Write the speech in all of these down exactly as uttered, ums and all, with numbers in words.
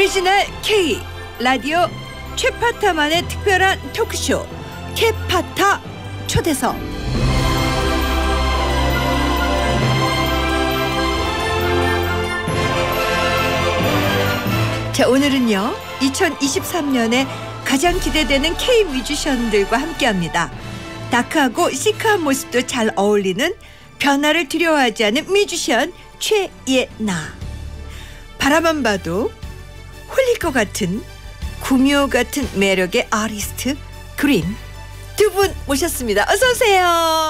오리지널 K 라디오 최파타만의 특별한 토크쇼 최파타 초대석. 자, 오늘은요 이천이십삼 년에 가장 기대되는 K 뮤지션들과 함께합니다. 다크하고 시크한 모습도 잘 어울리는 변화를 두려워하지 않은 뮤지션 최예나. 바라만 봐도 홀릴 것 같은 구묘 같은 매력의 아티스트 그린. 두 분 모셨습니다. 어서 오세요.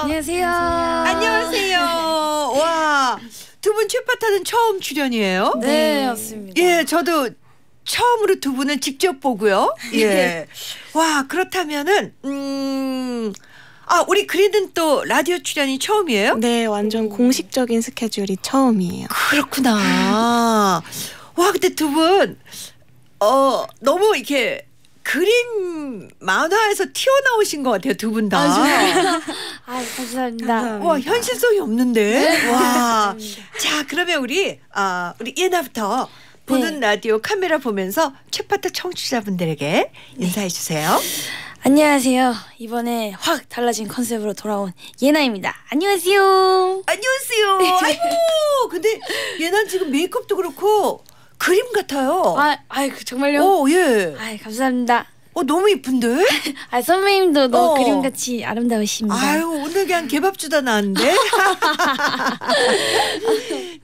안녕하세요. 안녕하세요. 와, 두 분 최파타는 처음 출연이에요? 네, 맞습니다. 예, 저도 처음으로 두 분은 직접 보고요. 예. 와, 그렇다면은 음. 아, 우리 그린은 또 라디오 출연이 처음이에요? 네, 완전 공식적인 스케줄이 처음이에요. 그렇구나. 와, 근데 두 분 어, 너무 이렇게 그림 만화에서 튀어나오신 것 같아요, 두 분 다. 아, 아, 감사합니다. 와, 현실성이 없는데. 와. 자, 그러면 우리 아, 우리 예나부터 보는 네. 라디오 카메라 보면서 최파타 청취자분들에게 인사해 주세요. 네. 안녕하세요. 이번에 확 달라진 컨셉으로 돌아온 예나입니다. 안녕하세요. 안녕하세요. 아이고, 근데 예나 지금 메이크업도 그렇고 그림 같아요. 아, 아이, 정말요? 오, 예. 아이, 감사합니다. 어, 너무 예쁜데? 아, 선배님도 너무 어. 그림같이 아름다우십니다. 아유, 오늘 그냥 개밥 주다 나왔는데.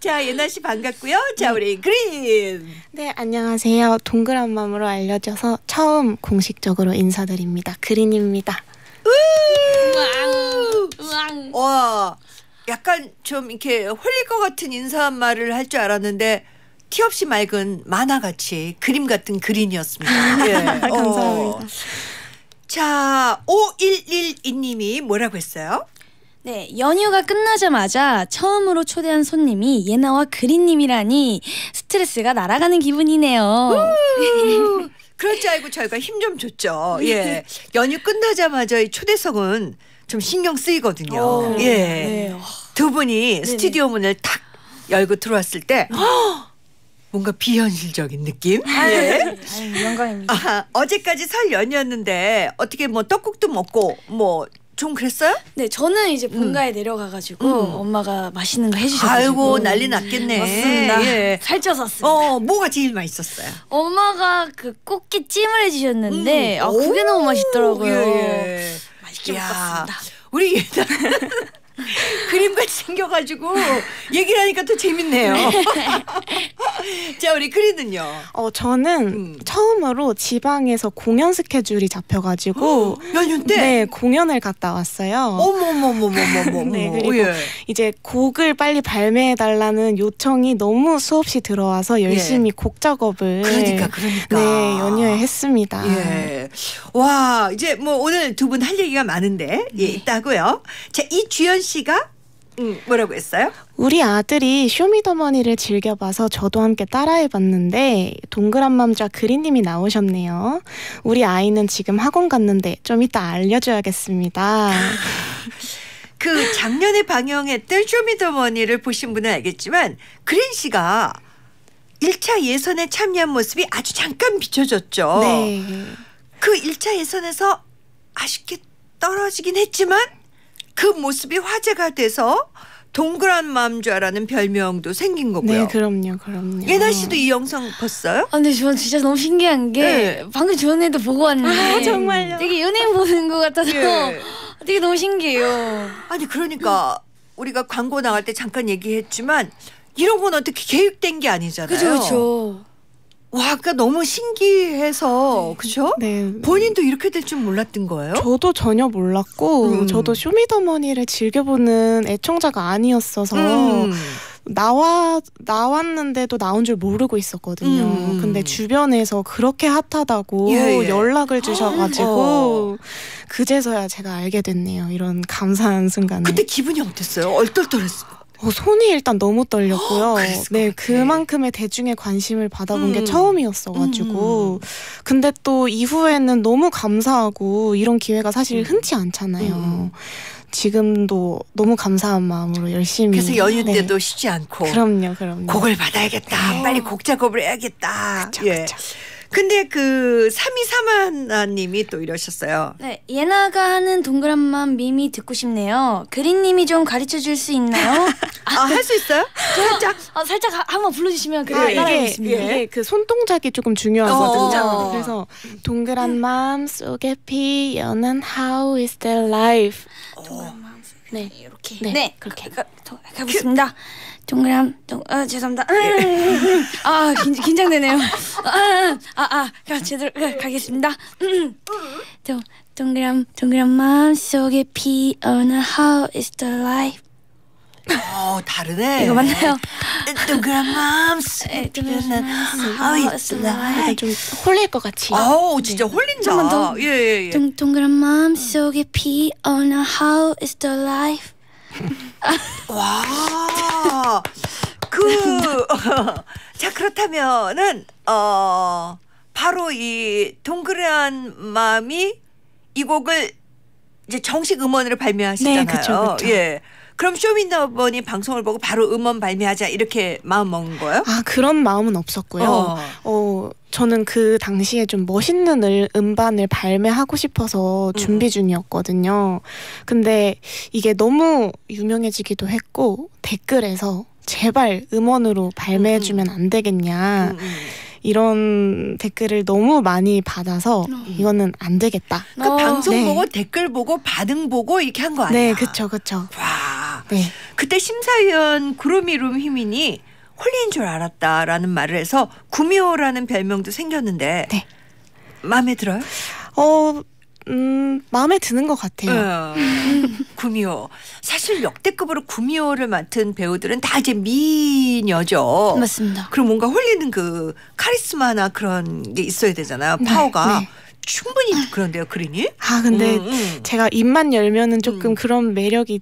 자, 예나 씨 반갑고요. 자, 우리 그린. 네, 안녕하세요. 동그란 마음으로 알려져서 처음 공식적으로 인사드립니다. 그린입니다. 으앙. 와, 약간 좀 이렇게 홀릴 것 같은 인사말을 할 줄 알았는데 티 없이 맑은 만화같이 그림 같은 그린이었습니다. 예. 감사합니다. 어. 자, 오일일이 님이 뭐라고 했어요? 네, 연휴가 끝나자마자 처음으로 초대한 손님이 예나와 그린님이라니 스트레스가 날아가는 기분이네요. 그럴 줄 알고 저희가 힘 좀 줬죠. 예. 연휴 끝나자마자 이 초대석은 좀 신경 쓰이거든요. 오, 예. 네. 두 분이 네네. 스튜디오 문을 탁 열고 들어왔을 때 허! 뭔가 비현실적인 느낌? 예. 아유, 영광입니다. 아, 어제까지 설 연휴였는데 어떻게 뭐 떡국도 먹고 뭐 좀 그랬어요? 네, 저는 이제 본가에 음. 내려가가지고 음. 엄마가 맛있는 거 해주셔가지고. 아이고, 난리 났겠네. 맞습니다. 예. 살쪄서 왔습니다. 어, 뭐가 제일 맛있었어요? 엄마가 그 꽃게찜을 해주셨는데 음. 아, 그게 너무 맛있더라고요. 예, 예. 맛있게 먹었습니다. 우리 예나 그림같이 생겨가지고 얘기를 하니까 또 재밌네요. 자, 우리 그린은요? 어, 저는 음. 처음으로 지방에서 공연 스케줄이 잡혀가지고 연휴 때? 네, 공연을 갔다 왔어요. 어머머머머머머. 네, 그리고 예. 이제 곡을 빨리 발매해달라는 요청이 너무 수없이 들어와서 열심히 예. 곡 작업을 그러니까 그러니까 네, 연휴에 했습니다. 예. 와, 이제 뭐 오늘 두 분 할 얘기가 많은데 예, 있다고요. 자, 이 주연 씨가 음, 뭐라고 했어요? 우리 아들이 쇼미더머니를 즐겨봐서 저도 함께 따라해봤는데 동그란 맘자 그린님이 나오셨네요. 우리 아이는 지금 학원 갔는데 좀 이따 알려줘야겠습니다. 그 작년에 방영했던 쇼미더머니를 보신 분은 알겠지만 그린 씨가 일 차 예선에 참여한 모습이 아주 잠깐 비춰졌죠. 네. 그 일 차 예선에서 아쉽게 떨어지긴 했지만 그 모습이 화제가 돼서 동그란 맘좌라는 별명도 생긴 거고요. 네, 그럼요, 그럼요. 예나 씨도 이 영상 봤어요? 아, 근데 저는 진짜 너무 신기한 게 네. 방금 전에도 보고 왔는데. 아, 정말요? 되게 연예인 보는 것 같아서 예. 되게 너무 신기해요. 아니, 그러니까 우리가 광고 나갈 때 잠깐 얘기했지만 이런 건 어떻게 계획된 게 아니잖아요. 그렇죠, 그렇죠. 와, 아까 너무 신기해서 그죠? 네. 본인도 이렇게 될 줄 몰랐던 거예요? 저도 전혀 몰랐고 음. 저도 쇼미더머니를 즐겨보는 애청자가 아니었어서 음. 나와, 나왔는데도 나온 줄 모르고 있었거든요. 음. 근데 주변에서 그렇게 핫하다고 예, 예. 연락을 주셔가지고 어. 그제서야 제가 알게 됐네요. 이런 감사한 순간에. 그때 기분이 어땠어요? 얼떨떨했어요? 어, 손이 일단 너무 떨렸고요. 네, 그만큼의 대중의 관심을 받아본 음. 게 처음이었어가지고. 음. 근데 또 이후에는 너무 감사하고 이런 기회가 사실 흔치 않잖아요. 음. 지금도 너무 감사한 마음으로 열심히. 그래서 연휴 때도 네. 쉬지 않고. 그럼요, 그럼요. 곡을 받아야겠다. 네. 빨리 곡 작업을 해야겠다. 그쵸, 예. 그쵸. 근데 그 삼이삼하나님이 또 이러셨어요. 네, 예나가 하는 동그란 마음 밈이 듣고 싶네요. 그린님이 좀 가르쳐줄 수 있나요? 아, 할 수 있어요? 살짝? 아, 살짝 하, 한번 불러주시면 그래요. 네, 아, 이게, 이게 그 손동작이 조금 중요하거든요. 어. 그래서 동그란 마음 속에 피어난 How is their life? 어. 동그란 마음 속에 네. 이렇게 네, 네. 그렇게 가, 가, 가보겠습니다. 그, 동그란, 동, 아, 죄송합니다. 아, 긴, 긴장되네요. 아, 아, 아, 제대로 가겠습니다. 동, 동그란, 동그란 마음 속에 피어난 How is the life? 어, 다르네. 이거 맞나요? 동그란 마음 속에 피어난 How is the life? 좀 홀릴 것 같이. 아우, 진짜 홀린다. 좀만 더. 예, 예, 예. 동, 동그란 마음 속에 피어난 How is the life? 와, 그, 자, 그렇다면은, 어, 바로 이 동그란 마음이 이 곡을 이제 정식 음원으로 발매하시잖아요. 네, 그쵸, 그쵸. 예. 그럼 쇼미더머니 방송을 보고 바로 음원 발매하자 이렇게 마음 먹은 거예요? 아, 그런 마음은 없었고요. 어. 어, 저는 그 당시에 좀 멋있는 을, 음반을 발매하고 싶어서 준비 중이었거든요. 근데 이게 너무 유명해지기도 했고 댓글에서 제발 음원으로 발매해주면 안 되겠냐. 음, 음. 이런 댓글을 너무 많이 받아서 음. 이거는 안 되겠다. 그 어. 방송 네. 보고 댓글 보고 반응 보고 이렇게 한 거 아니야? 네, 그쵸, 그쵸. 와, 네. 그때 심사위원 구름이룸 희민이 홀린 줄 알았다라는 말을 해서 구미호라는 별명도 생겼는데 네. 마음에 들어요? 어, 음, 마음에 드는 것 같아요. 구미호. 사실 역대급으로 구미호를 맡은 배우들은 다 이제 미녀죠. 맞습니다. 그럼 뭔가 홀리는 그 카리스마나 그런 게 있어야 되잖아요. 파워가. 네, 네. 충분히 그런데요, 그린이? 아, 근데 음, 음. 제가 입만 열면은 조금 음. 그런 매력이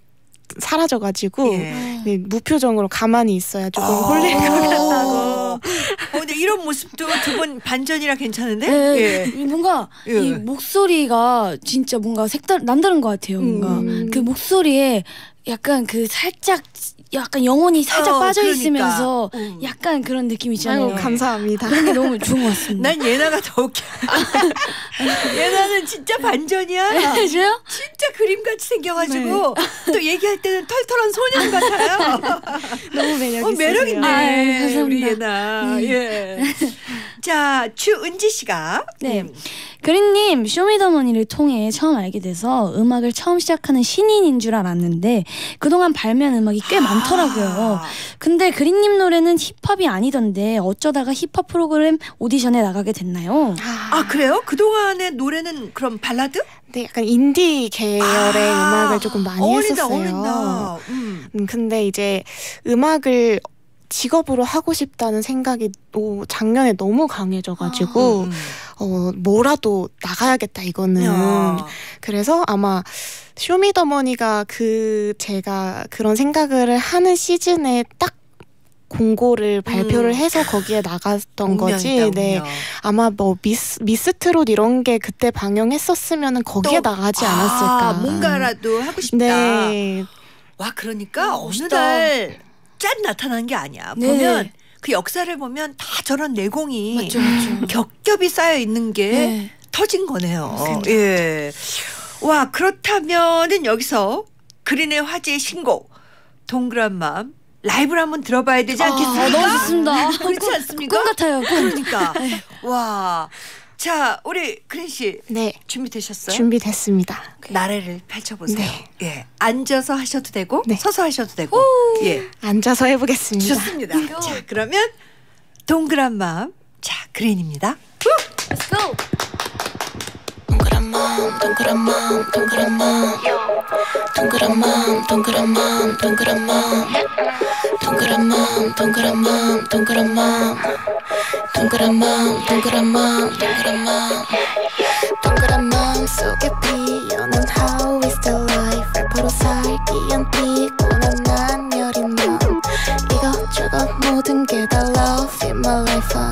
사라져가지고 예. 네, 무표정으로 가만히 있어야 조금 홀릴 것 같다고. 어, 근데 이런 모습도 두 분 반전이라 괜찮은데? 네, 예. 뭔가 예. 이 목소리가 진짜 뭔가 색다 남다른 것 같아요. 뭔가 음. 그 목소리에 약간 그 살짝 약간 영혼이 살짝 어, 빠져 그러니까. 있으면서 음. 약간 그런 느낌이 있잖아요. 아유, 감사합니다. 그런 게 너무 좋은 것 같습니다. 난 예나가 더 웃겨. 예나는 진짜 반전이야. 네, 저요? 진짜 그림같이 생겨가지고 네. 또 얘기할 때는 털털한 소년 같아요. 너무 매력 있어요. 어, 매력 있네. 아유, 감사합니다. 우리 예나. 네. 예. 자, 주은지 씨가 네. 음. 그린님, 쇼미더머니를 통해 처음 알게 돼서 음악을 처음 시작하는 신인인 줄 알았는데 그동안 발매한 음악이 꽤 많더라고요. 근데 그린님 노래는 힙합이 아니던데 어쩌다가 힙합 프로그램 오디션에 나가게 됐나요? 아, 그래요? 그동안의 노래는 그럼 발라드? 네, 약간 인디 계열의 아 음악을 조금 많이 어울린다, 했었어요. 어울린다. 음. 음, 근데 이제 음악을 직업으로 하고 싶다는 생각이 오, 작년에 너무 강해져가지고 아, 음. 어, 뭐라도 나가야겠다 이거는. 야. 그래서 아마 쇼미더머니가 그 제가 그런 생각을 하는 시즌에 딱 공고를 발표를 음. 해서 거기에 나갔던 운명이다, 거지. 운명. 네, 아마 뭐 미스 미스트롯 이런 게 그때 방영했었으면은 거기에 또, 나가지 않았을까. 아, 뭔가라도 하고 싶다. 네. 와, 그러니까 음, 어느 날 짠 나타난 게 아니야. 네. 보면 그 역사를 보면 다 저런 내공이 맞죠, 맞죠. 겹겹이 쌓여 있는 게 네. 터진 거네요. 맞습니다. 예. 와, 그렇다면은 여기서 그린의 화제의 신곡 동그란 마음 라이브를 한번 들어봐야 되지 않겠습니까? 아, 너무 좋습니다. 그렇지 않습니까? 꿈 같아요. 꿈. 그러니까. 네. 와. 자, 우리 그린 씨 네. 준비되셨어요? 준비됐습니다. 나래를 펼쳐보세요. 네. 예, 앉아서 하셔도 되고 네. 서서 하셔도 되고 예, 앉아서 해보겠습니다. 좋습니다. 고. 자, 그러면 동그란 마음 자, 그린입니다. Let's go. 동그란 마음, 동그란 마음, 동그란 마음, 동그란 마음, 동그란 마음, 동그란 마음, 동그란 마음, 동그란 마음, 동그란 마음, 동그란 마음, 동그란 마음, 동그란 마음, 동그란 마음 속에 피어난 How is the life? 래퍼로 살기엔 피곤한 난 여린 마음 이것저것 모든 게 다 Love in my life.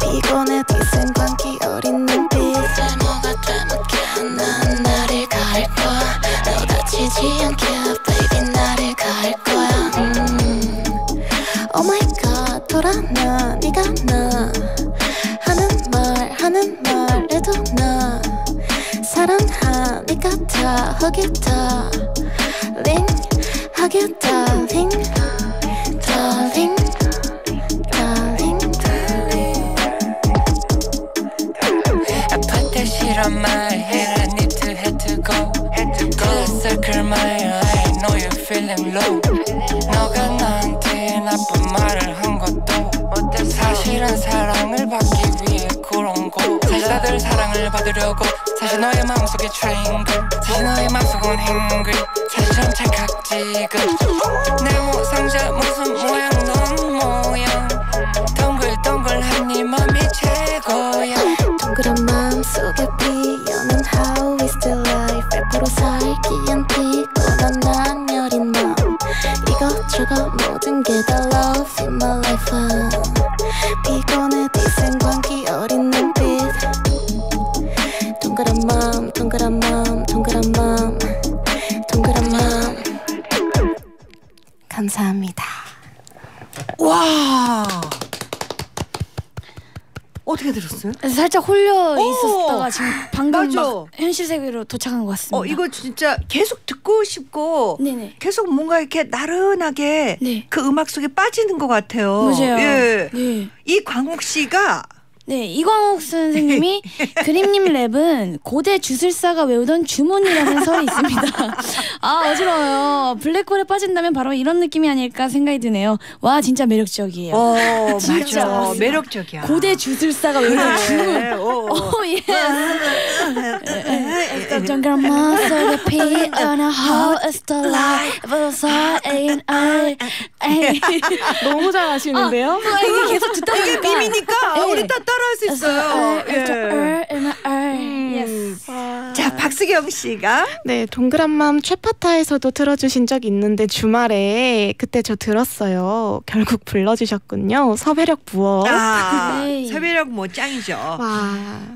피곤해 뒤센 광기 어린 눈빛. 닮아가 닮았게 난 나를 가릴 거야. 너같이 너가 나 네가 나 하는 말 하는 말에도 나 사랑하니까 다 허겠다 링 하겠다 링 darling darling 아픈 데 싫어 my head I need to head to go head to go circle my eye I know you're feeling low 너가 나한테 나쁜 말을 한 것도 사실은 사랑을 받기 위해 그런 거 사실 다들 사랑을 받으려고 사실 너의 마음속에 train girl 사실 너의 마음속은 행글 사실처럼 찰칵지근 내 모상자 무슨 모양 넌 모양 동글동글한 네 맘이 최고야 동그란 마음 속에 피어난 How is the life 랩으로 살기엔 피곤한 난 여린 맘 이것저것 모든 게 다 love in my life 피곤해 빛은 광기 어린 눈빛 동그란 마음 동그란 마음 동그란 마음 동그란 마음 감사합니다. 와 어떻게 들었어요? 살짝 홀려 있었다가 지금 방금 막 현실 세계로 도착한 것 같습니다. 어, 이거 진짜 계속 듣고 싶고 네네. 계속 뭔가 이렇게 나른하게 네. 그 음악 속에 빠지는 것 같아요. 맞아요. 예. 네. 이광욱 씨가 네, 이광욱 선생님이 그림님 랩은 고대 주술사가 외우던 주문이라는 설이 있습니다. 아 어지러워요. 블랙홀에 빠진다면 바로 이런 느낌이 아닐까 생각이 드네요. 와 진짜 매력적이에요. 오, 진짜 맞아. 매력적이야. 고대 주술사가 외우던 주문. 오 예. 동그란 마음 속에 피어나 How is the life 너무 잘하시는데요? 아, 이게 계속 듣다 보니까 이게 밈이니까 우리 따따 따라할 수 있어요. 예. 음. Yes. 자 박수경 씨가 네 동그란 마음 최파타에서도 틀어주신 적 있는데 주말에 그때 저 들었어요. 결국 불러주셨군요. 섭외력 무엇? 아, 네. 섭외력 뭐 짱이죠. 와.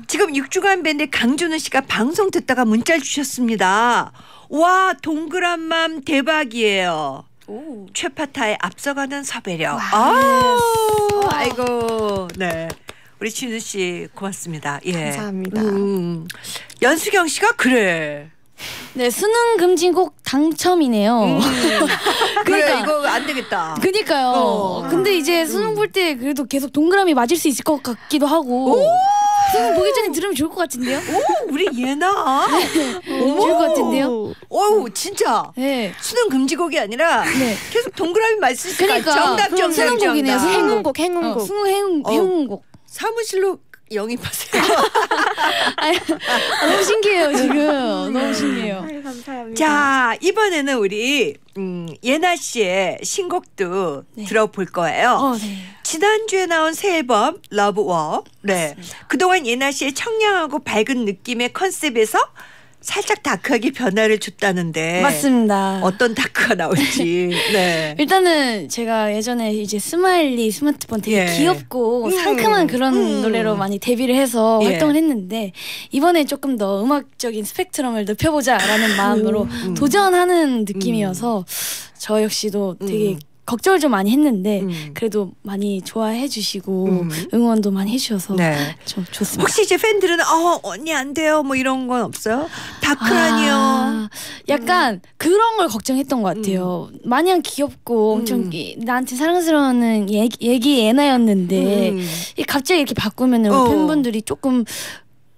지금 육 주간 밴드 강준우 씨가 방송 듣다가 문자를 주셨습니다. 와 동그란 마음 대박이에요. 오. 최파타에 앞서가는 섭외력. 아, 아이고 네. 우리 진우 씨 고맙습니다. 예. 감사합니다. 음. 연수경 씨가 그래. 네 수능 금지곡 당첨이네요. 음. 그러니까, 그래 이거 안 되겠다. 그니까요. 어. 근데 이제 수능 볼 때 그래도 계속 동그라미 맞을 수 있을 것 같기도 하고. 오! 수능 보기 전에 들으면 좋을 것 같은데요? 오, 우리 예나. 네, 좋을 것 같은데요? 오, 진짜. 네. 수능 금지곡이 아니라 네. 계속 동그라미 맞을 수 있으니까 그러니까, 정답 정답 수능곡이네요. 정답. 행운곡 행운곡. 어, 수능 행운 어. 행운곡. 사무실로 영입하세요. 아유, 너무 신기해요 지금. 너무 신기해요. 아유, 감사합니다. 자 이번에는 우리 음, 예나 씨의 신곡도 네. 들어볼 거예요. 어, 네. 지난주에 나온 새 앨범 Love War. 네. 맞습니다. 그동안 예나 씨의 청량하고 밝은 느낌의 컨셉에서 살짝 다크하게 변화를 줬다는데 맞습니다. 어떤 다크가 나올지. 네. 일단은 제가 예전에 이제 스마일리 스마트폰 되게 예. 귀엽고 음. 상큼한 그런 음. 노래로 많이 데뷔를 해서 예. 활동을 했는데 이번에 조금 더 음악적인 스펙트럼을 넓혀보자라는 마음으로 음. 도전하는 느낌이어서 음. 저 역시도 되게 음. 걱정을 좀 많이 했는데 음. 그래도 많이 좋아해 주시고 음. 응원도 많이 해주셔서 네. 좀 좋습니다. 혹시 이제 팬들은 어 언니 안 돼요 뭐 이런 건 없어요? 다크하니요. 아, 약간 음. 그런 걸 걱정했던 것 같아요. 음. 마냥 귀엽고 엄청 음. 나한테 사랑스러운 얘기, 얘기 애나였는데 음. 갑자기 이렇게 바꾸면 어. 팬분들이 조금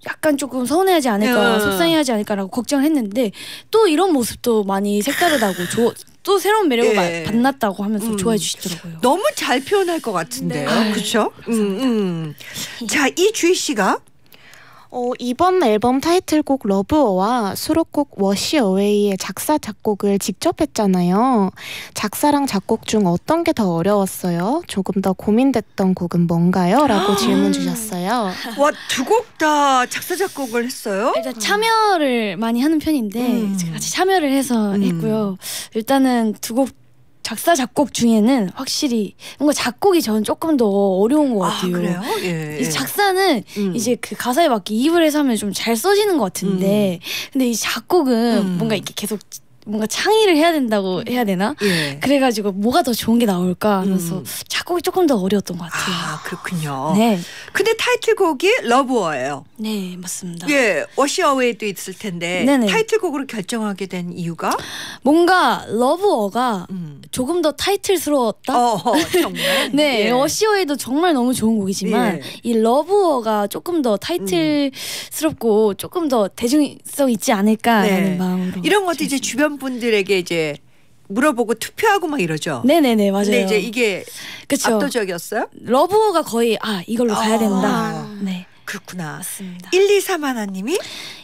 약간 조금 서운해하지 않을까 음. 속상해하지 않을까라고 걱정을 했는데 또 이런 모습도 많이 색다르다고 조, 또 새로운 매력을 예. 만났다고 하면서 음. 좋아해 주시더라고요. 너무 잘 표현할 것 같은데요. 네. 그렇죠? 음, 음. 자, 이주희 씨가 어, 이번 앨범 타이틀곡 러브워와 수록곡 Wash Away의 작사, 작곡을 직접 했잖아요. 작사랑 작곡 중 어떤 게 더 어려웠어요? 조금 더 고민됐던 곡은 뭔가요? 라고 질문 주셨어요. 와, 두 곡 다 작사, 작곡을 했어요? 일단 참여를 많이 하는 편인데 음. 같이 참여를 해서 음. 했고요. 일단은 두 곡 작사 작곡 중에는 확실히 뭔가 작곡이 저는 조금 더 어려운 것 같아요. 아, 그래요? 예. 이 작사는 음. 이제 그 가사에 맞게 이입을 해서 하면 좀 잘 써지는 것 같은데, 음. 근데 이 작곡은 음. 뭔가 이렇게 계속 뭔가 창의를 해야 된다고 해야 되나? 예. 그래가지고 뭐가 더 좋은 게 나올까 하면서 음. 작곡이 조금 더 어려웠던 것 같아요. 아, 그렇군요. 네. 근데 타이틀곡이 Love War예요. 네, 맞습니다. 예, Wash Away도 있을 텐데 네네. 타이틀곡으로 결정하게 된 이유가? 뭔가 Love War가 음. 조금 더 타이틀스러웠다? 어, 정말? 네, 예. Wash Away도 정말 너무 좋은 곡이지만 예. 이 Love War가 조금 더 타이틀스럽고 음. 조금 더 대중성 있지 않을까라는 네. 마음으로. 이런 것도 이제 주변 분들에게 이제 물어보고 투표하고 막 이러죠. 네네네 맞아요. 근데 이제 이게 그쵸. 압도적이었어요? 러브워가 거의 아 이걸로 가야 된다. 아, 네 그렇구나. 맞습니다. 일이삼 하나님이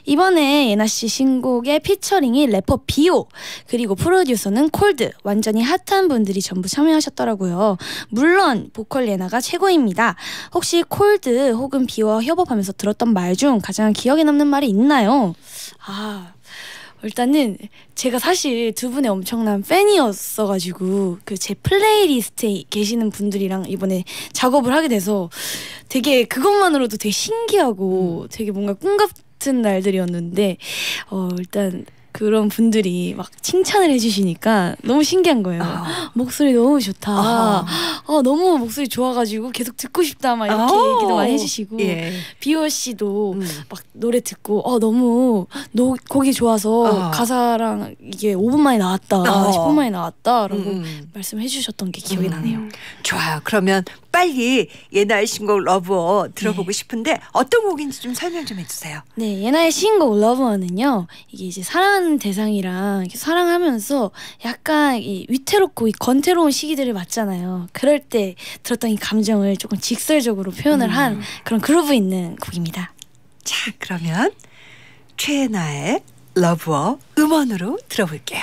이번에 예나 씨 신곡의 피처링이 래퍼 비오 그리고 프로듀서는 콜드 완전히 핫한 분들이 전부 참여하셨더라고요. 물론 보컬 예나가 최고입니다. 혹시 콜드 혹은 비오와 협업하면서 들었던 말 중 가장 기억에 남는 말이 있나요? 아. 일단은 제가 사실 두 분의 엄청난 팬이었어가지고 그 제 플레이리스트에 계시는 분들이랑 이번에 작업을 하게 돼서 되게 그것만으로도 되게 신기하고 음. 되게 뭔가 꿈 같은 날들이었는데 어 일단 그런 분들이 막 칭찬을 해주시니까 너무 신기한 거예요. 아. 목소리 너무 좋다. 아. 아, 너무 목소리 좋아가지고 계속 듣고 싶다 막 이렇게 아. 얘기도 많이 해주시고 예. 비오 씨도 음. 막 노래 듣고 어, 너무 노, 곡이 좋아서 아. 가사랑 이게 오 분 만에 나왔다 아. 십 분 만에 나왔다라고 음. 말씀해주셨던 게 기억이 음. 나네요. 좋아요. 그러면 빨리 예나의 신곡 러브워 들어보고 네. 싶은데 어떤 곡인지 좀 설명 좀 해주세요. 네, 예나의 신곡 러브워는요 이게 이제 사랑하는 대상이랑 사랑하면서 약간 이 위태롭고 이 건태로운 시기들을 맞잖아요. 그럴 때 들었던 이 감정을 조금 직설적으로 표현을 음. 한 그런 그루브 있는 곡입니다. 자, 그러면 최예나의 Love War 음원으로 들어볼게요.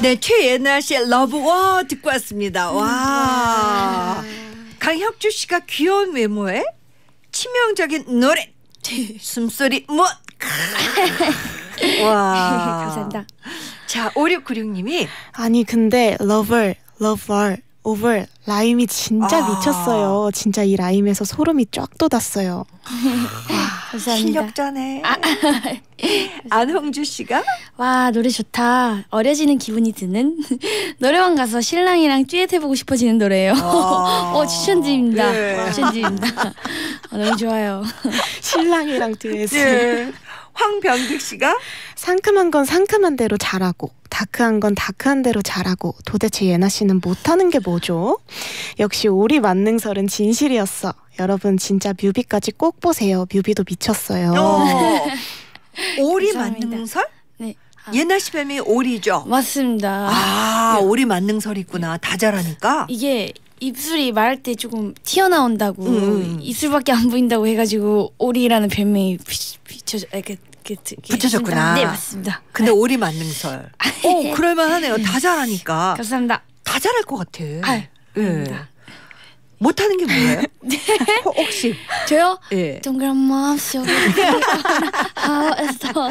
네, 최예나 씨의 Love War 듣고 왔습니다. 와, 강혁주 씨가 귀여운 외모에 치명적인 노래, 숨소리 뭐, 와, 감사합니다. 자, 오육구육 님이 아니 근데 Lover, Love War, Over 라임이 진짜 아. 미쳤어요. 진짜 이 라임에서 소름이 쫙 돋았어요. 감사합니다. 실력자네. 아, 안홍주 씨가 와 노래 좋다. 어려지는 기분이 드는 노래방 가서 신랑이랑 듀엣 해보고 싶어지는 노래예요. 어 추천드립니다. 예. 추천드립니다. 어, 너무 좋아요. 신랑이랑 듀엣. 예. 황병득 씨가 상큼한 건 상큼한 대로 잘하고 다크한 건 다크한 대로 잘하고 도대체 예나 씨는 못하는 게 뭐죠? 역시 오리 만능설은 진실이었어. 여러분 진짜 뮤비까지 꼭 보세요. 뮤비도 미쳤어요. 오리 만능설? 네. 아. 예나 씨 뱀이 오리죠? 맞습니다. 아 네. 오리 만능설이 있구나. 다 잘하니까? 이게 입술이 말할 때 조금 튀어나온다고 음. 입술밖에 안 보인다고 해가지고 오리라는 별명이 비춰져 이렇게 붙여졌구나. 네 맞습니다. 근데 네. 오리 만능설. 오 그럴만하네요. 다 잘하니까. 감사합니다. 다 잘할 것 같아. 아, 예. 못하는 게 뭐예요? 네. 혹시 저요? 예. 동그란 마음 하우에서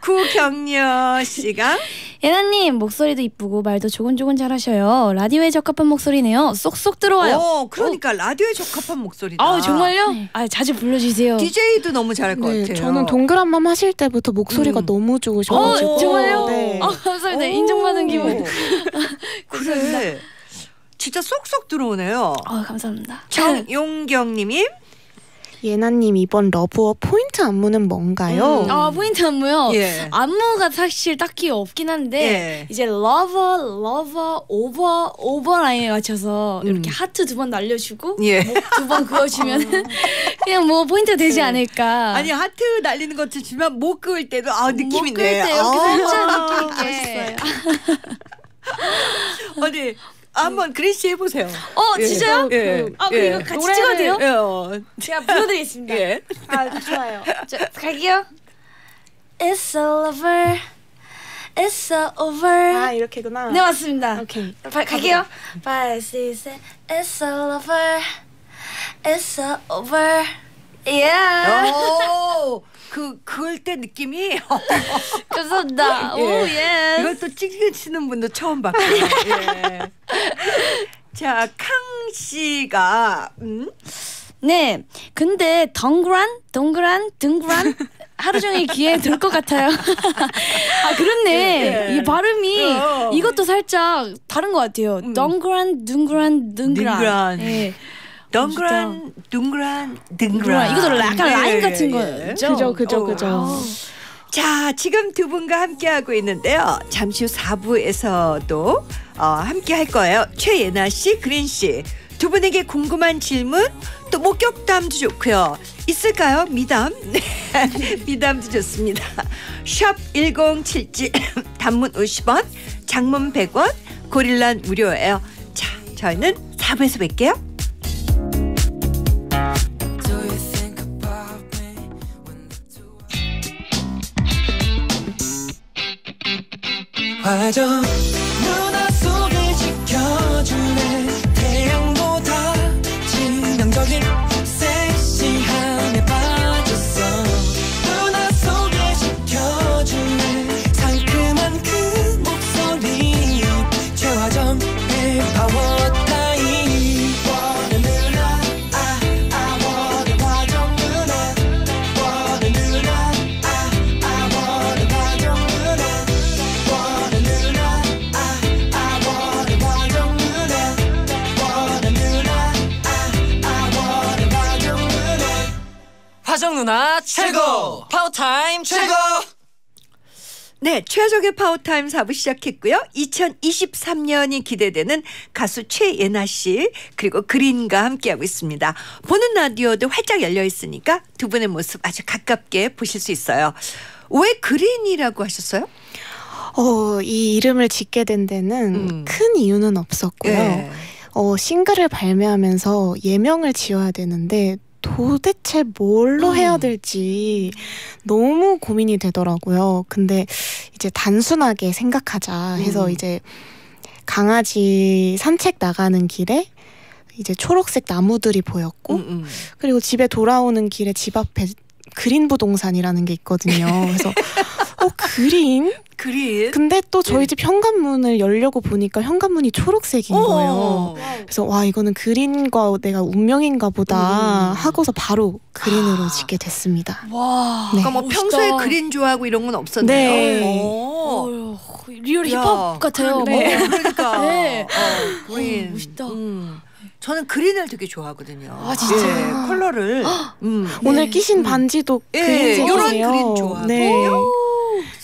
구경녀 씨가 예나님 목소리도 이쁘고 말도 조곤조곤 잘하셔요. 라디오에 적합한 목소리네요. 쏙쏙 들어와요. 오, 그러니까 오. 라디오에 적합한 목소리다. 아 정말요? 네. 아 자주 불러주세요. 디제이도 너무 잘할 것 네, 같아요. 저는 동그란 맘 하실 때부터 목소리가 음. 너무 좋으셔가지고 오, 정말요? 네. 아 감사합니다. 오. 인정받은 기분. 그래. 진짜 쏙쏙 들어오네요. 아 감사합니다. 정용경님이 예나님 이번 러브워 포인트 안무는 뭔가요? 음. 아 포인트 안무요? 예. 안무가 사실 딱히 없긴 한데 예. 이제 러버, 러버, 오버, 오버 라인에 맞춰서 음. 이렇게 하트 두 번 날려주고 예. 목 두 번 그어주면 그냥 뭐 포인트가 되지 않을까. 아니 하트 날리는 것도 좋지만 목 그을 때도 아 느낌 있네. 목 그을 때 이렇게 살짝 느낌 있게. 어디 한번 그린 씨 해보세요. 어 예. 진짜요? 예. 아 그럼 예. 이거 같이 찍어도 돼요? 예. 제가 불러드리겠습니다. 예. 아 좋아요. 저, 갈게요. It's all over. It's all over. 아, 이렇게구나. 네, 맞습니다. 오케이. 바, 갈게요. five, six, seven. It's all over. It's all over. Yeah. 오, 그, 그을 때 느낌이. 감사합니다. 오, 예. 이걸 또 찍으시는 분도 처음 봤고요. 예. 자, 캉씨가, 음? 네, 근데 동그란, 동그란, 동그란 하루 종일 귀에 들 것 같아요. 아, 그렇네. 예. 이 발음이 어. 이것도 살짝 다른 것 같아요. 음. 동그란, 동그란, 동그란. 예. 동그란, 동그란, 동그란. 이것도 약간 라인 같은 예. 거죠. 그죠, 그죠, 오. 그죠. 자, 지금 두 분과 함께하고 있는데요. 잠시 후 사 부에서도 어, 함께할 거예요. 최예나 씨, 그린 씨. 두 분에게 궁금한 질문, 또 목격담도 좋고요. 있을까요? 미담? 미담도 좋습니다. 샵 일공칠칠 단문 오십 원, 장문 백 원, 고릴란 무료예요. 자, 저희는 사 부에서 뵐게요. 화정 누나 속을 지켜주네. 태양보다 치명적인 섹시함에 빠졌어. 누나 속을 지켜주네. 상큼한 그 목소리 최화정의 파워타임. 원해 누나 아 아 원해 화정 누나. 원해 누나 아 아 원해 화정 누나. 화정 누나 최고! 파워타임 최고! 네, 최화정의 파워타임 사 부 시작했고요. 이천이십삼 년이 기대되는 가수 최예나 씨 그리고 그린과 함께하고 있습니다. 보는 라디오도 활짝 열려 있으니까 두 분의 모습 아주 가깝게 보실 수 있어요. 왜 그린이라고 하셨어요? 어, 이 이름을 짓게 된 데는 음. 큰 이유는 없었고요. 네. 어, 싱글을 발매하면서 예명을 지어야 되는데 도대체 뭘로 음. 해야 될지 너무 고민이 되더라고요. 근데 이제 단순하게 생각하자 해서 음. 이제 강아지 산책 나가는 길에 이제 초록색 나무들이 보였고 음, 음. 그리고 집에 돌아오는 길에 집 앞에 그린 부동산이라는 게 있거든요. 그래서 어, 그린? 그린? 근데 또 저희 집 현관문을 열려고 보니까 현관문이 초록색인 오, 거예요. 그래서 와, 이거는 그린과 내가 운명인가 보다 음. 하고서 바로 그린으로 아. 짓게 됐습니다. 와, 네. 그러니까 뭐 평소에 그린 좋아하고 이런 건 없었네요. 네. 오. 오, 리얼 힙합 같아요. 네. 뭐. 그러니까. 네. 어, 그린. 오, 멋있다. 음. 저는 그린을 되게 좋아하거든요. 아, 진짜요? 예, 컬러를. 음. 오늘 네. 끼신 반지도 음. 그린이에요. 예, 이런 그린 좋아하고요. 네.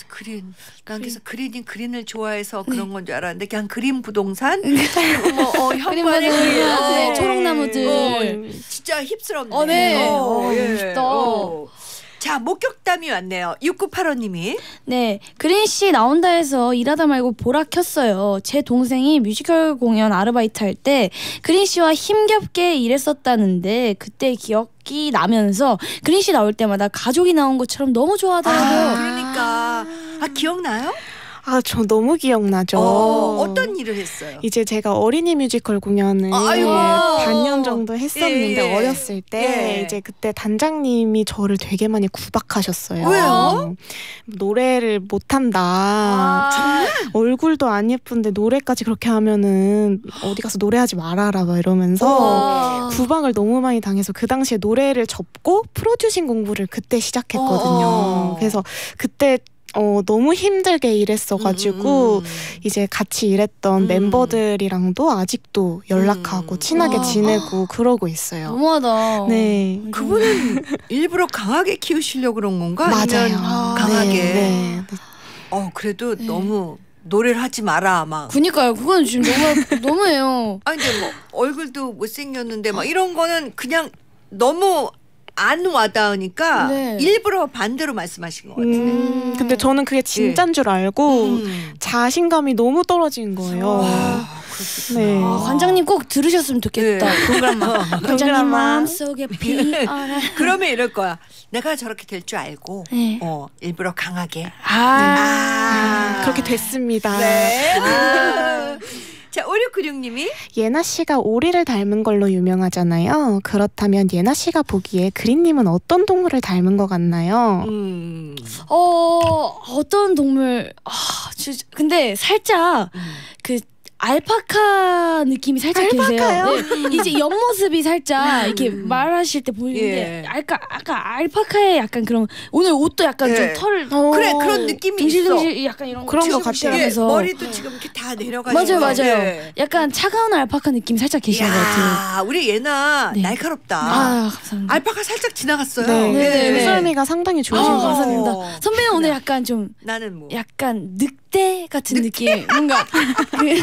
그린. 난 그래서 그린이 그린을 좋아해서 그런 건 줄 알았는데 그냥 그린 부동산? 뭐, 어, 현관에 그린 초록나무들. 어, 진짜 힙스럽네. 어, 네. 어, 예. 멋있다. 어. 자, 목격담이 왔네요. 육구팔오 님이. 네, 그린 씨 나온다 해서 일하다 말고 보라 켰어요. 제 동생이 뮤지컬 공연 아르바이트 할 때 그린 씨와 힘겹게 일했었다는데 그때 기억이 나면서 그린 씨 나올 때마다 가족이 나온 것처럼 너무 좋아하더라고요. 아, 그러니까. 아, 기억나요? 아, 저 너무 기억나죠. 어, 어떤 일을 했어요? 이제 제가 어린이 뮤지컬 공연을 아이고. 반년 정도 했었는데 예, 예. 어렸을 때 예. 이제 그때 단장님이 저를 되게 많이 구박하셨어요. 왜요? 노래를 못한다. 아, 정말? 얼굴도 안 예쁜데 노래까지 그렇게 하면은 어디 가서 노래하지 말아라 막 이러면서 오. 구박을 너무 많이 당해서 그 당시에 노래를 접고 프로듀싱 공부를 그때 시작했거든요. 오. 그래서 그때 어, 너무 힘들게 일했어가지고 음. 이제 같이 일했던 음. 멤버들이랑도 아직도 연락하고 음. 친하게 와. 지내고 아. 그러고 있어요. 너무하다. 네. 그분은 일부러 강하게 키우시려고 그런 건가? 맞아요. 아, 강하게. 네, 네, 네. 어, 그래도 네. 너무 노래를 하지 마라 막. 그니까요. 그건 지금 너무 너무해요. 아니 근데 뭐 얼굴도 못생겼는데 막 이런 거는 그냥 너무 안 와닿으니까 네. 일부러 반대로 말씀하신 것 같은데. 음, 근데 저는 그게 진짠 네. 줄 알고 음. 자신감이 너무 떨어진 거예요. 와, 네. 아, 관장님 꼭 들으셨으면 좋겠다. 네. 동그란 마음. 관장님 마음속에 비어라. 그러면 이럴 거야. 내가 저렇게 될 줄 알고 네. 어, 일부러 강하게. 아, 아, 아 그렇게 됐습니다. 네. 아. 자, 오육구육 님이 예나씨가 오리를 닮은 걸로 유명하잖아요. 그렇다면 예나씨가 보기에 그린님은 어떤 동물을 닮은 것 같나요? 음. 어... 어떤 동물... 아, 진짜... 근데 살짝 음. 그... 알파카 느낌이 살짝 알파카요? 계세요. 네. 이제 옆모습이 살짝 이렇게 말하실 때 보이는데 예. 알까, 아까 알파카의 약간 그런 오늘 옷도 약간 예. 좀 털 그래 그런 느낌이 동실동실 있어. 약간 이런 그런 거 같아요. 예. 머리도 지금 이렇게 다 내려가지고 맞아요 맞아요. 예. 약간 차가운 알파카 느낌 살짝 계시는 것 같아요. 우리 예나 네. 날카롭다. 아, 감사합니다. 알파카 살짝 지나갔어요. 네. 네. 네. 네. 웃음이가 상당히 좋으신 것 같습니다. 선배는 오늘 약간 좀 나는 뭐 약간 늑대 같은 늑대? 느낌 뭔가 그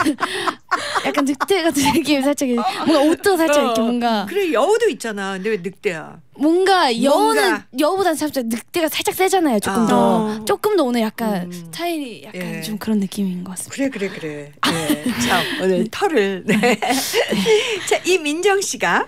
약간 늑대 같은 느낌 살짝 뭔가 옷도 살짝 이렇게 뭔가 그래 여우도 있잖아. 근데 왜 늑대야? 뭔가 여우는 여우보다는 살짝 늑대가 살짝 세잖아요. 조금 아. 더 조금 더 오늘 약간 음. 스타일이 약간 예. 좀 그런 느낌인 것 같습니다. 그래 그래 그래. 아. 네. 자 오늘 털을 네. 네. 자 이민정 씨가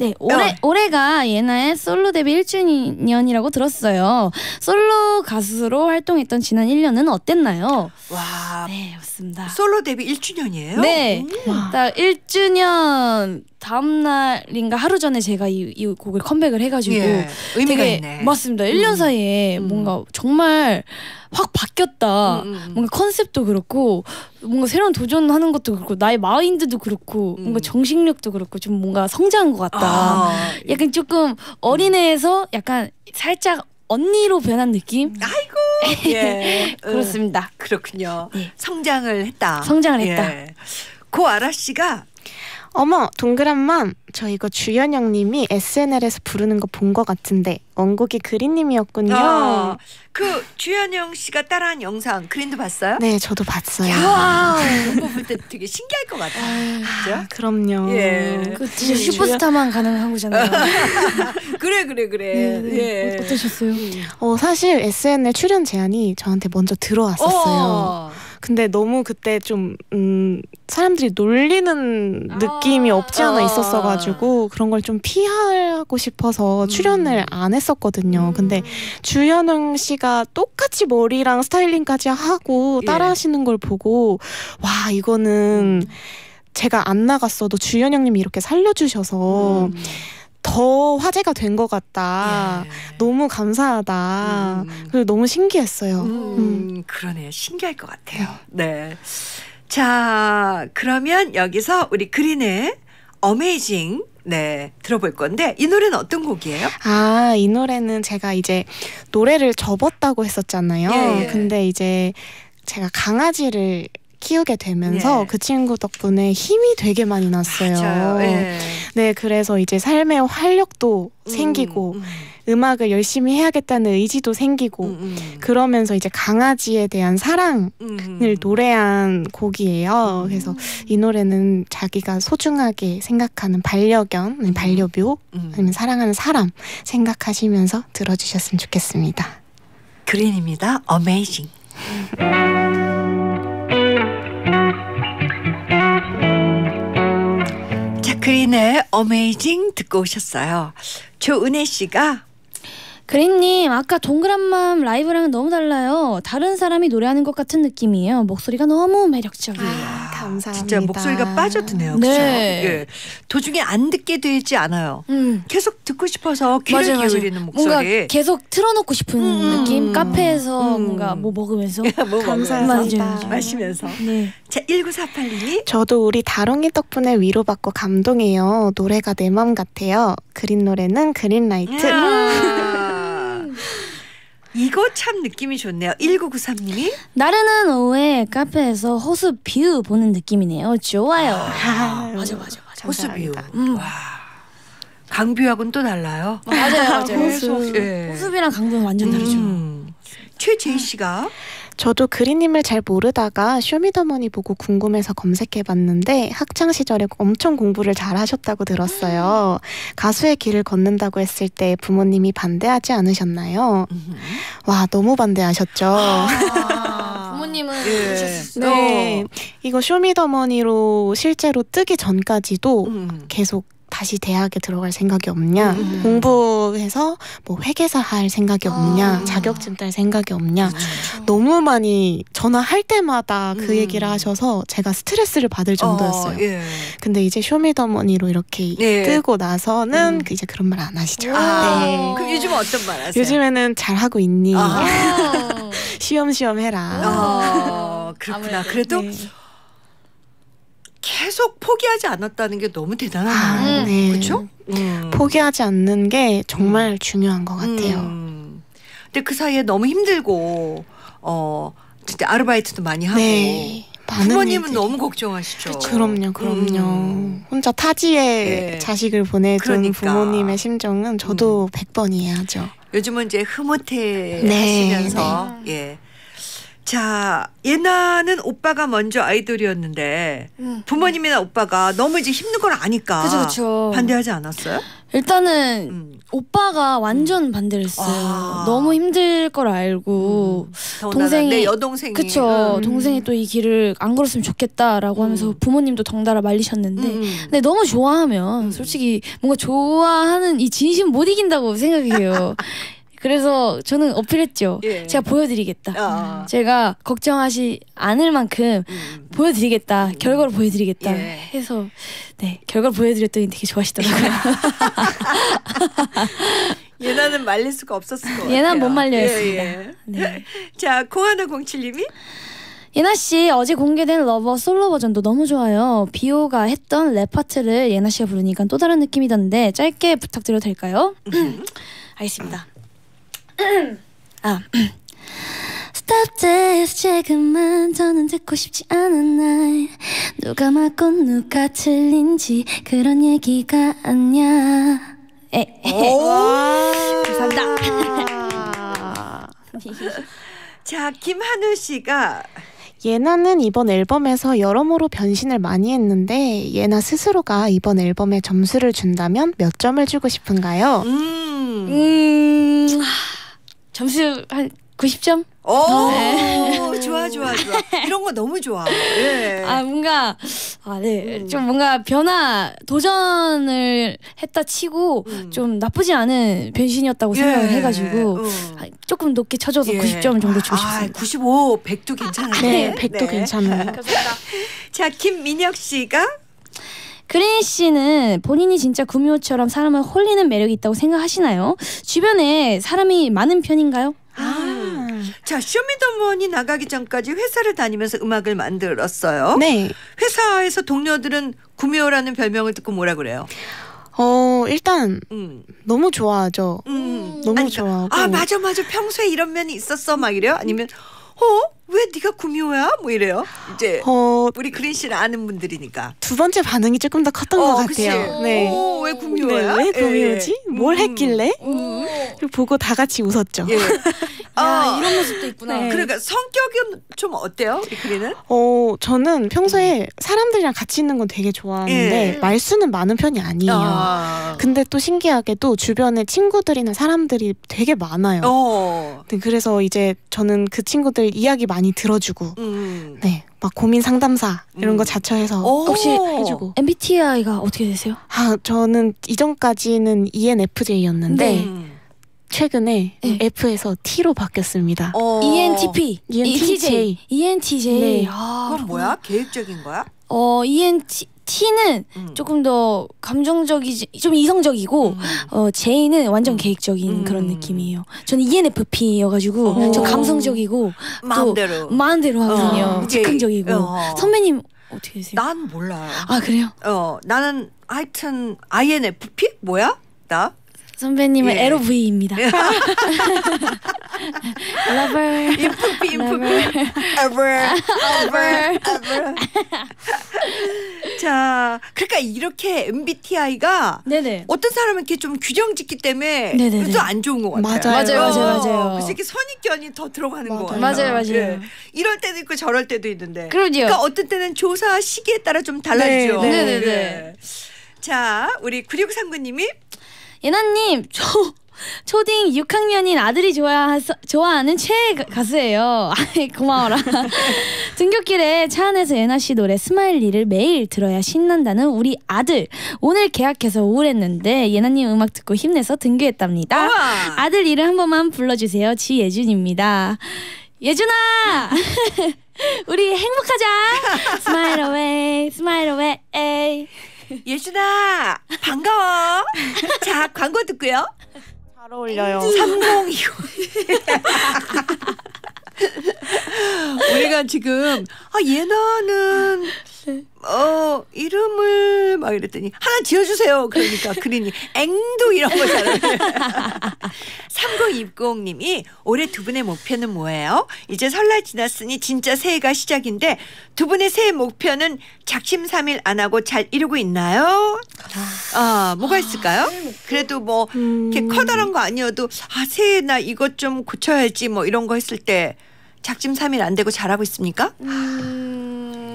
네, 올해, 어. 올해가 예나의 솔로 데뷔 일 주년이라고 들었어요. 솔로 가수로 활동했던 지난 일 년은 어땠나요? 와, 네, 맞습니다. 솔로 데뷔 일 주년이에요? 네, 음. 딱 일 주년 다음날인가 하루 전에 제가 이, 이 곡을 컴백을 해가지고 예, 의미가 되게, 있네. 맞습니다. 일 년 음. 사이에 음. 뭔가 정말 확 바뀌었다. 음, 음. 뭔가 컨셉도 그렇고 뭔가 새로운 도전하는 것도 그렇고 나의 마인드도 그렇고 음. 뭔가 정신력도 그렇고 좀 뭔가 성장한 것 같다. 아. 약간 조금 어린애에서 약간 살짝 언니로 변한 느낌? 아이고! 예. 그렇습니다. 음, 그렇군요. 네. 성장을 했다. 성장을 예. 했다. 고아라 씨가 어머 동그란 맘 저 이거 주현영님이 에스엔엘에서 부르는 거 본 것 같은데 원곡이 그린님이었군요. 어, 그 주현영 씨가 따라한 영상 그린도 봤어요? 네 저도 봤어요. 와 이거 볼 때 되게 신기할 것 같아. 아, 그럼요. 예. 그 진짜 슈퍼스타만 가능한 거잖아요. 그래 그래 그래. 네, 네. 예. 어떠셨어요? 어 사실 에스엔엘 출연 제안이 저한테 먼저 들어왔었어요. 어. 근데 너무 그때 좀 음, 사람들이 놀리는 느낌이 아 없지 않아 있었어가지고 그런 걸 좀 피하고 싶어서 음. 출연을 안 했었거든요. 음. 근데 주현웅 씨가 똑같이 머리랑 스타일링까지 하고 따라하시는 예. 걸 보고 와 이거는 음. 제가 안 나갔어도 주현영님이 이렇게 살려주셔서 음. 더 화제가 된 것 같다. 예. 너무 감사하다. 음. 그리고 너무 신기했어요. 음, 음. 그러네요. 신기할 것 같아요. 네. 자, 그러면 여기서 우리 그린의 어메이징 네 들어볼 건데 이 노래는 어떤 곡이에요? 아, 이 노래는 제가 이제 노래를 접었다고 했었잖아요. 예, 예. 근데 이제 제가 강아지를 키우게 되면서 예. 그 친구 덕분에 힘이 되게 많이 났어요. 예. 네, 그래서 이제 삶의 활력도 음, 생기고 음. 음악을 열심히 해야겠다는 의지도 생기고 음, 음. 그러면서 이제 강아지에 대한 사랑을 음. 노래한 곡이에요. 음. 그래서 이 노래는 자기가 소중하게 생각하는 반려견, 아니면 반려묘, 음. 아니면 사랑하는 사람 생각하시면서 들어주셨으면 좋겠습니다. 그린입니다. 어메이징. 그린의 어메이징 듣고 오셨어요. 조은혜 씨가 그린님 아까 동그란 마음 라이브랑 너무 달라요. 다른 사람이 노래하는 것 같은 느낌이에요. 목소리가 너무 매력적이에요. 아, 감사합니다. 진짜 목소리가 빠져드네요. 네. 그렇죠? 예. 도중에 안 듣게 되지 않아요. 음. 계속 듣고 싶어서 귀를 기울이는 목소리. 뭔가 계속 틀어놓고 싶은 음. 느낌. 카페에서 음. 뭔가 뭐 먹으면서. 뭐 감사합니다. 마시면서. 네. 자, 일구사팔 님이 저도 우리 다롱이 덕분에 위로받고 감동해요. 노래가 내 맘 같아요. 그린 노래는 그린라이트. 이거 참 느낌이 좋네요. 일구구삼 님이 나른한 오후에 카페에서 호수 뷰 보는 느낌이네요. 좋아요. 아, 맞아 맞아 맞아. 호수 뷰. 음. 와. 강뷰하고는 또 달라요. 맞아요. 맞아요. 호수. 예. 호수비랑 강뷰는 완전 다르죠. 음. 최재희 씨가 저도 그린님을 잘 모르다가 쇼미더머니 보고 궁금해서 검색해봤는데 학창시절에 엄청 공부를 잘하셨다고 들었어요. 가수의 길을 걷는다고 했을 때 부모님이 반대하지 않으셨나요? 와, 너무 반대하셨죠. 아, 부모님은 그러셨어. 네, 이거 쇼미더머니로 실제로 뜨기 전까지도 음. 계속 다시 대학에 들어갈 생각이 없냐, 음. 공부해서 뭐 회계사 할 생각이 없냐, 아. 자격증 딸 생각이 없냐, 그쵸. 너무 많이 전화할 때마다 그 음. 얘기를 하셔서 제가 스트레스를 받을 정도였어요. 어, 예. 근데 이제 쇼미더머니로 이렇게 예. 뜨고 나서는 음. 이제 그런 말 안 하시죠. 아, 네. 그럼 요즘은 어떤 말 하세요? 요즘에는 잘하고 있니, 아. 시험시험 해라. 아, 그렇구나. 아무래도, 그래도 네. 계속 포기하지 않았다는 게 너무 대단하네요. 아, 네. 그렇죠? 음. 포기하지 않는 게 정말 음. 중요한 것 같아요. 음. 근데 그 사이에 너무 힘들고 어 진짜 아르바이트도 많이 하고 네. 부모님은 너무 걱정하시죠. 그럼요, 그럼요. 음. 혼자 타지에 네. 자식을 보내준 그러니까. 부모님의 심정은 저도 음. 백 번 이해하죠. 요즘은 이제 흐뭇해 네. 하시면서 네. 예. 자, 예나는 오빠가 먼저 아이돌이었는데 응. 부모님이나 오빠가 너무 이제 힘든 걸 아니까 그쵸, 그쵸. 반대하지 않았어요? 일단은 음. 오빠가 완전 반대를 했어요. 아. 너무 힘들 걸 알고 음. 동생이 내 여동생이 그쵸 음. 동생이 또 이 길을 안 걸었으면 좋겠다라고 음. 하면서 부모님도 덩달아 말리셨는데 음. 근데 너무 좋아하면 음. 솔직히 뭔가 좋아하는 이 진심 못 이긴다고 생각해요. 그래서 저는 어필했죠. 예. 제가 보여드리겠다. 아. 제가 걱정하지 않을 만큼 음. 보여드리겠다. 음. 결과를 보여드리겠다. 예. 해서 네 결과를 보여드렸더니 되게 좋아하시더라고요. 예나는 말릴 수가 없었을 것 같아요. 예나는 못 말려 했습니다. 예, 예. 네. 자, 공일공칠님이 예나씨 어제 공개된 러버 솔로 버전도 너무 좋아요. 비오가 했던 랩 파트를 예나씨가 부르니까 또 다른 느낌이던데 짧게 부탁드려도 될까요? 알겠습니다. 아. Stop this 지금은 더는 듣고 싶지 않은 날 누가 맞고 누가 틀린지 그런 얘기가 아니야. 감사합니다. 자, 김한우 씨가 예나는 이번 앨범에서 여러모로 변신을 많이 했는데 예나 스스로가 이번 앨범에 점수를 준다면 몇 점을 주고 싶은가요? 음, 음... 점수 한 구십 점? 오, 네. 좋아 좋아 좋아. 이런 거 너무 좋아. 네. 아 뭔가 아 네 좀 음. 뭔가 변화 도전을 했다 치고 음. 좀 나쁘지 않은 변신이었다고 예. 생각을 해가지고 음. 조금 높게 쳐줘서 예. 구십 점 정도 주고 싶습니다. 아, 구십오, 백도 괜찮은데. 네, 백도 네. 괜찮아요. 자, 김민혁 씨가 그린 씨는 본인이 진짜 구미호처럼 사람을 홀리는 매력이 있다고 생각하시나요? 주변에 사람이 많은 편인가요? 아. 자, 쇼미더머니 나가기 전까지 회사를 다니면서 음악을 만들었어요. 네. 회사에서 동료들은 구미호라는 별명을 듣고 뭐라 그래요? 어, 일단 음. 너무 좋아하죠. 음. 너무 아니, 좋아하고. 아, 맞아 맞아. 평소에 이런 면이 있었어 막 이래요? 아니면 어? 왜 네가 구미호야? 뭐 이래요? 이제 어, 우리 그린 씨를 아는 분들이니까. 두 번째 반응이 조금 더 컸던 어, 것 그치? 같아요. 네. 오, 왜 구미호야? 네, 왜 구미호지? 예. 뭘 음. 했길래? 음. 그리고 보고 다 같이 웃었죠. 예. 야, 어. 이런 모습도 있구나. 네. 그러니까 성격은 좀 어때요? 이 그린은? 어, 저는 평소에 사람들이랑 같이 있는 건 되게 좋아하는데 예. 말수는 많은 편이 아니에요. 아. 근데 또 신기하게도 주변에 친구들이나 사람들이 되게 많아요. 어. 네, 그래서 이제 저는 그 친구들 이야기 많이 들어주고 음. 네. 막 고민 상담사 이런 거 자처해서 혹시 해주고. 엠비티아이가 어떻게 되세요? 아, 저는 이전까지는 이엔에프제이였는데 네. 최근에 네. F에서 T로 바뀌었습니다. 어. 이엔티피, 이엔티제이, 이엔티제이. 네. 아, 그건 뭐야? 계획적인 거야? 어, 이엔티피는 음. 조금 더 감정적이지, 좀 이성적이고 음. 어, J는 완전 음. 계획적인 음. 그런 느낌이에요. 저는 이엔에프피여가지고 오. 저 감성적이고 마음대로 마음대로 하거든요. 어. 즉흥적이고. 어. 선배님 어떻게 되세요? 난 몰라요. 아, 그래요? 어, 나는 하여튼 아이엔에프피? 뭐야? 나? 선배님은 예. 엘오브이입니다. Lover, 인프피, 인프피, ever, ever, ever. 자, 그러니까 이렇게 엠비티아이가 네네. 어떤 사람은 이렇게 좀 규정 짓기 때문에 그것도 안 좋은 것 같아요. 맞아요, 맞아요, 맞아요. 그래서 이렇게 선입견이 더 들어가는 거 같아요. 맞아요, 맞아요. 네. 이럴 때도 있고 저럴 때도 있는데. 그럼요. 그러니까 어떤 때는 조사 시기에 따라 좀 달라지죠. 네, 네, 네. 자, 우리 구육삼구 님이 예나님, 저 초딩 육 학년인 아들이 좋아, 좋아하는 최애 가수예요. 아이, 고마워라. 등굣길에 차 안에서 예나씨 노래 스마일리를 매일 들어야 신난다는 우리 아들. 오늘 계약해서 우울했는데 예나님 음악 듣고 힘내서 등교했답니다. 우와. 아들 이름 한 번만 불러주세요. 지예준입니다. 예준아! 우리 행복하자! Smile away, smile away, 에이. 예준아, 반가워. 자, 광고 듣고요. 잘 어울려요. 삼공이오. 우리가 지금 아 예나는 어 이름을 막 이랬더니 하나 지어주세요. 그러니까 그린이 앵두 이런 거 잘하네. 삼공이공 님이 올해 두 분의 목표는 뭐예요? 이제 설날 지났으니 진짜 새해가 시작인데 두 분의 새해 목표는 작심삼일 안 하고 잘 이루고 있나요? 아 뭐가 있을까요? 그래도 뭐 이렇게 커다란 거 아니어도 아 새해 나 이것 좀 고쳐야지 뭐 이런 거 했을 때 작심삼일 안 되고 잘하고 있습니까?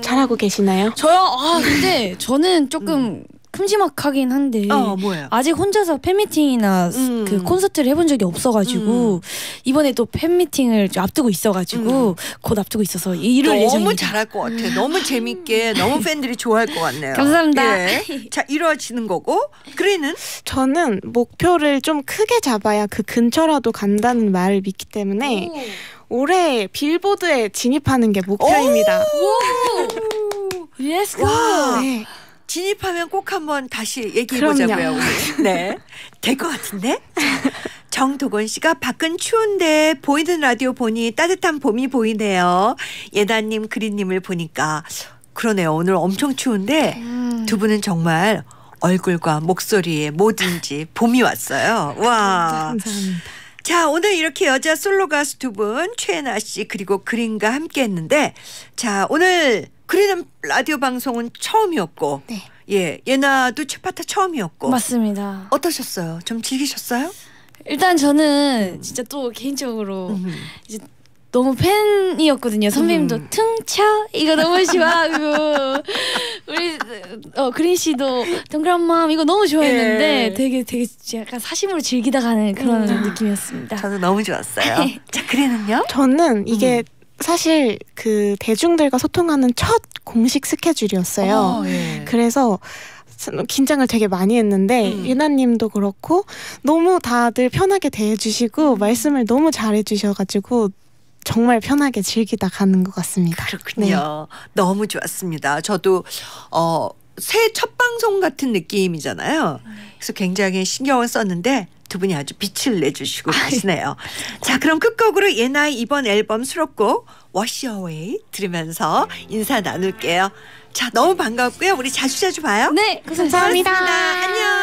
잘하고 계시나요? 저요? 아 근데 저는 조금 음. 큼지막하긴 한데 어, 뭐예요? 아직 혼자서 팬미팅이나 음. 그 콘서트를 해본 적이 없어가지고 음. 이번에 또 팬미팅을 좀 앞두고 있어가지고 음. 곧 앞두고 있어서 이룰 예정입니다. 너무 잘할 것 같아. 음. 너무 재밌게 너무 팬들이 좋아할 것 같네요. 감사합니다. 예. 자 이루어지는 거고 그린은? 저는 목표를 좀 크게 잡아야 그 근처라도 간다는 말을 믿기 때문에 오. 올해 빌보드에 진입하는 게 목표입니다. Let's go. 네. 진입하면 꼭 한번 다시 얘기해보자고요. 네, 될 것 같은데? 정도건 씨가 밖은 추운데 보이는 라디오 보니 따뜻한 봄이 보이네요. 예나님, 그린님을 보니까 그러네요. 오늘 엄청 추운데 음. 두 분은 정말 얼굴과 목소리에 뭐든지 봄이 왔어요. 와. 감사합니다. 자 오늘 이렇게 여자 솔로 가수 두 분 최예나 씨 그리고 그린과 함께했는데 자 오늘 그린은 라디오 방송은 처음이었고 네. 예 예나도 최파타 처음이었고 맞습니다. 어떠셨어요? 좀 즐기셨어요? 일단 저는 음. 진짜 또 개인적으로 음. 이제 너무 팬이었거든요. 선배님도 음. 퉁쳐 이거 너무 좋아하고 우리 어 그린 씨도 동그란 마음 이거 너무 좋아했는데 예. 되게 되게 약간 사심으로 즐기다 가는 그런 음. 느낌이었습니다. 저도 너무 좋았어요. 자 그린은요? 저는 이게 음. 사실 그 대중들과 소통하는 첫 공식 스케줄이었어요. 오, 예. 그래서 긴장을 되게 많이 했는데 음. 예나님도 그렇고 너무 다들 편하게 대해주시고 말씀을 너무 잘해주셔가지고 정말 편하게 즐기다 가는 것 같습니다. 그렇군요. 네. 너무 좋았습니다. 저도 어, 새해 첫 방송 같은 느낌이잖아요. 그래서 굉장히 신경을 썼는데 두 분이 아주 빛을 내주시고 계시네요. 자 그럼 끝곡으로 예나의 이번 앨범 수록곡 Wash Away 들으면서 인사 나눌게요. 자 너무 반가웠고요. 우리 자주자주 봐요. 네 감사합니다. 고맙습니다. 안녕.